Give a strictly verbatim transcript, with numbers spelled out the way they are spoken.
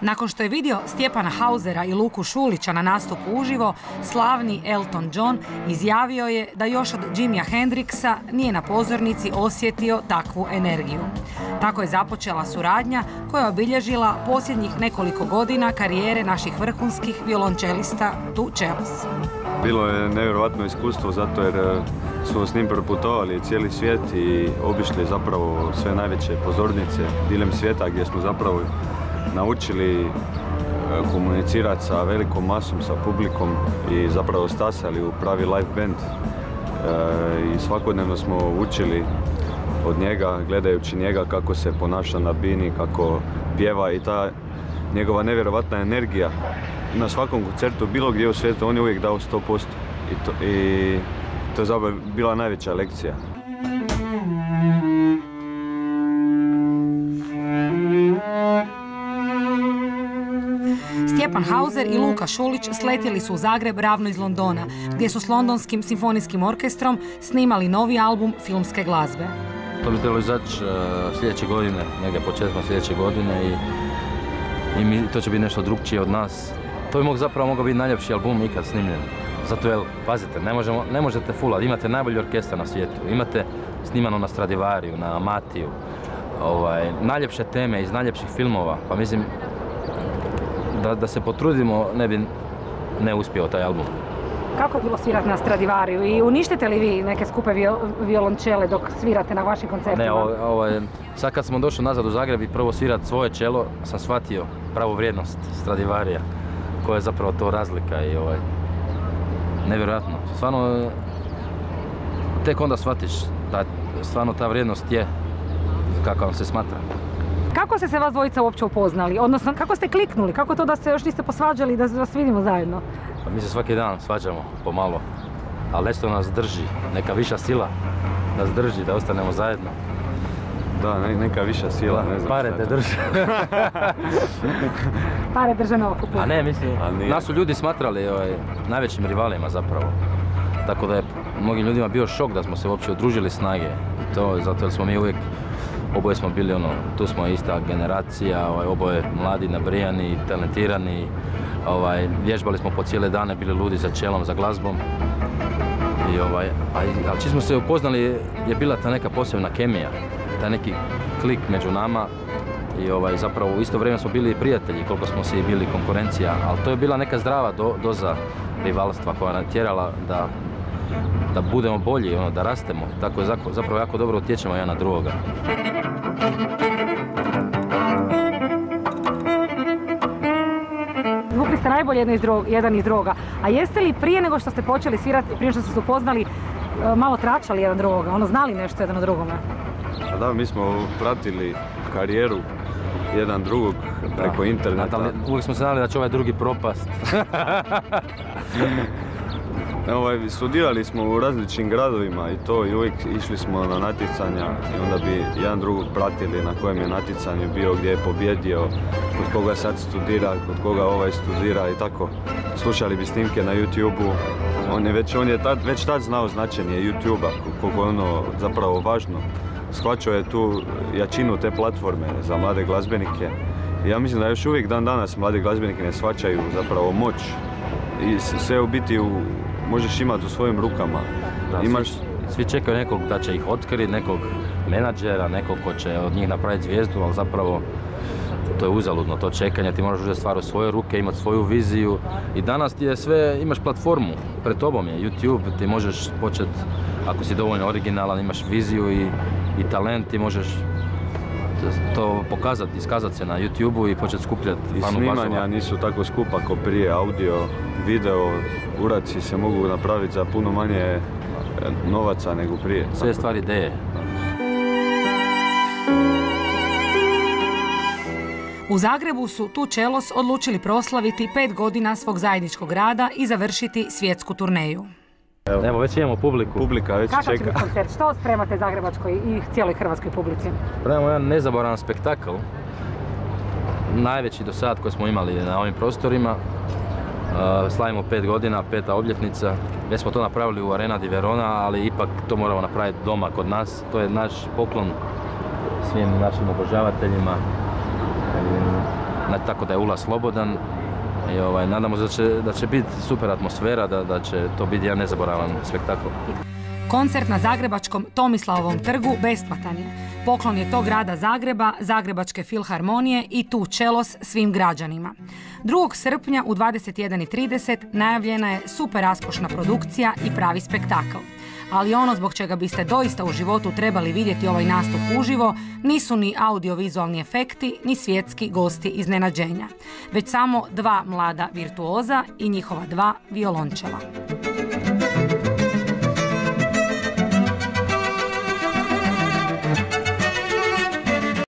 Nakon što je vidio Stjepana Hausera i Luku Šulića na nastupu uživo, slavni Elton John izjavio je da još od Jimija Hendrixa nije na pozornici osjetio takvu energiju. Tako je započela suradnja koja je obilježila posljednjih nekoliko godina karijere naših vrhunskih violončelista dva Cellos. Bilo je nevjerojatno iskustvo zato jer smo s njim proputovali cijeli svijet i obišli zapravo sve najveće pozornice diljem svijeta gdje smo zapravo naučili komunicirati sa velikom masom, sa publikom i zapravo stasali u pravi live band. I svakodnevno smo učili od njega, gledajući njega kako se ponaša na bini, kako pjeva i ta njegova nevjerovatna energija. Na svakom koncertu, bilo gdje u svijetu, on je uvijek dao sto posto i to, i to je zapravo bila najveća lekcija. Stjepan Hauser i Luka Šulić sletjeli su u Zagreb ravno iz Londona, gdje su s Londonskim simfonijskim orkestrom snimali novi album filmske glazbe. To bi trebalo izaći sljedeće godine, negdje početkom sljedeće godine i, i mi, to će biti nešto drugčije od nas. To bi mog zapravo mogao biti najljepši album ikad snimljen. Zato jer, pazite, ne, možemo, ne možete fulati, imate najbolji orkestar na svijetu, imate snimano na Stradivariju, na Amatiju, ovaj, najljepše teme iz najljepših filmova, pa mislim, Da, da se potrudimo, ne bi ne uspio taj album. Kako je bilo svirati na Stradivariju i uništite li vi neke skupe viol, violončele dok svirate na vašim koncertima? Ne, o, o, sad kad smo došli nazad u Zagreb i prvo svirati svoje čelo, sam shvatio pravu vrijednost Stradivarija, koja je zapravo to razlika i ovaj, nevjerojatno. Stvarno, tek onda shvatiš da stvarno ta vrijednost je kako vam se smatra. Kako ste se vas dvojica uopće upoznali? Odnosno, kako ste kliknuli? Kako to da ste još niste posvađali, da vas vidimo zajedno? Pa mi se svaki dan svađamo, pomalo. Ali nešto nas drži, neka viša sila nas drži, da ostanemo zajedno. Da, ne, neka viša sila, ne znam. Pare te drže. Pare drže na okupu. A ne, mislim, A nas su ljudi smatrali ovaj, najvećim rivalima zapravo. Tako da je mnogim ljudima bio šok da smo se uopće udružili snage. I to zato jer smo mi uvijek oboje smo bili, ono, tu smo ista generacija, ovaj, oboje mladi, nabrijani, talentirani, ovaj, vježbali smo po cijele dane, bili ludi za čelom, za glazbom. I, ovaj, ali čim smo se upoznali je bila ta neka posebna kemija, taj neki klik među nama i ovaj, zapravo u isto vrijeme smo bili i prijatelji, koliko smo se i bili konkurencija, ali to je bila neka zdrava do, doza rivalstva koja nam tjerala da, da budemo bolji, ono, da rastemo, tako je zapravo jako dobro utječemo jedan na drugoga. Zvukli ste najbolje jedan iz drugoga, a jeste li prije nego što ste počeli svirati, prije što ste se upoznali, malo tračali jedan drugoga, ono, znali nešto jedan o drugome? A da, mi smo pratili karijeru jedan drugog preko interneta. Da, uvijek smo se znali da će ovaj drugi propast. Ovaj, studirali smo u različitim gradovima i to i uvijek išli smo na natjecanja i onda bi jedan drugog pratili na kojem je natjecanju bio, gdje je pobjedio, kod koga sad studira, kod koga ovaj studira i tako. Slušali bi snimke na YouTube-u, on je već, on je tad, već tad znao značenje YouTube-a, koliko je ono zapravo važno. Shvaćao je tu jačinu te platforme za mlade glazbenike. Ja mislim da još uvijek dan danas mladi glazbenike ne shvaćaju zapravo moć i sve u biti u možeš imati u svojim rukama. Da, imaš... svi, svi čekaju nekog da će ih otkriti, nekog menadžera, nekog ko će od njih napraviti zvijezdu, ali zapravo to je uzaludno, to čekanje, ti moraš uzeti stvar u svoje ruke, imati svoju viziju i danas ti je sve, imaš platformu, pred tobom je YouTube, ti možeš početi, ako si dovoljno originalan, imaš viziju i, i talent, ti možeš to pokazati, iskazati se na YouTube-u i početi skupljati fanu bazova. I snimanja nisu tako skupa kao prije, audio, video, uraci se mogu napraviti za puno manje novaca nego prije. Sve je stvar ideje. U Zagrebu su dva Cellos odlučili proslaviti pet godina svog zajedničkog rada i završiti svjetsku turneju. Evo, Evo već imamo publiku. Publika već Kako čeka. Kakav će biti koncert? Što spremate zagrebačkoj i cijeloj hrvatskoj publici? Spremamo jedan nezaboravan spektakl. Najveći do sad koji smo imali na ovim prostorima. Slavimo pet godina, peta obljetnica. Već smo to napravili u Arena di Verona, ali ipak to moramo napraviti doma kod nas. To je naš poklon svim našim obožavateljima. tako da je ulaz slobodan. Nadamo se da će biti super atmosfera, da će to biti jedan nezaboravan spektakl. Koncert na Zagrebačkom Tomislavovom trgu besplatan je. Poklon je to grada Zagreba, Zagrebačke filharmonije i dva Cellos svim građanima. drugog srpnja u dvadeset jedan i trideset najavljena je super raskošna produkcija i pravi spektakl. Ali ono zbog čega biste doista u životu trebali vidjeti ovaj nastup uživo nisu ni audiovizualni efekti, ni svjetski gosti iznenađenja, već samo dva mlada virtuoza i njihova dva violončela.